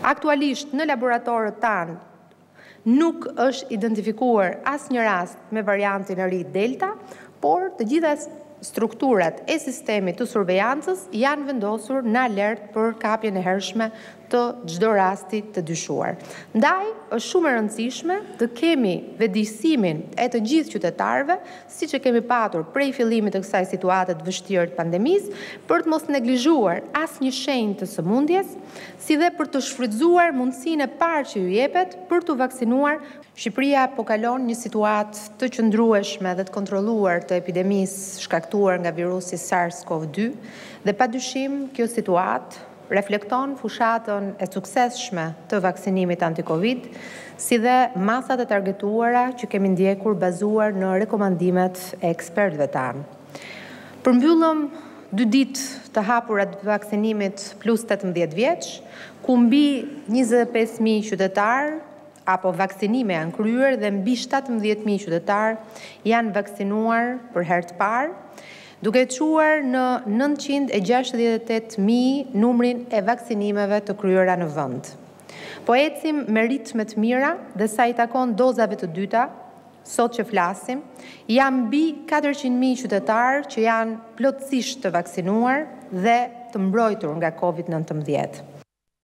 Aktualisht në laboratorët tanë nuk është identifikuar asnjë rast me variantin e ri Delta, por të gjitha strukturat e sistemit të survejancës janë vendosur në alert për kapjen e hershme të çdo rasti të dyshuar. Ndaj, është shumë e rëndësishme të kemi vetëdijsimin e të gjithë qytetarëve, siç e kemi patur prej fillimit të kësaj situate të vështirë të pandemisë, për të mos neglizhuar asnjë shenjë të sëmundjes, si dhe për të shfrytëzuar mundësinë e parë që ju jepet për t'u vaksinuar. Shqipëria po kalon një situatë të qëndrueshme dhe të kontrolluar të epidemisë shkaktuar nga virusi SARS-CoV-2 dhe padyshim kjo situatë reflekton fushatën e suksesshme të vaksinimit anti-Covid, si dhe masat e targetuara që kemi ndjekur bazuar në rekomandimet e ekspertëve tanë. Përmbyllëm 2 ditë të hapura të vaksinimit plus 18 vjeç, ku mbi 25.000 qytetarë apo vaksinime janë kryer dhe mbi 17.000 qytetarë janë vaksinuar për herë të parë, duke çuar në 968.000 numrin e vaksinimeve të kryera në vend. Po ecim me ritme të mira dhe sa i takon dozave të dyta, sot që flasim, janë mbi 400.000 qytetarë që janë plotësisht të vaksinuar dhe të mbrojtur nga COVID-19.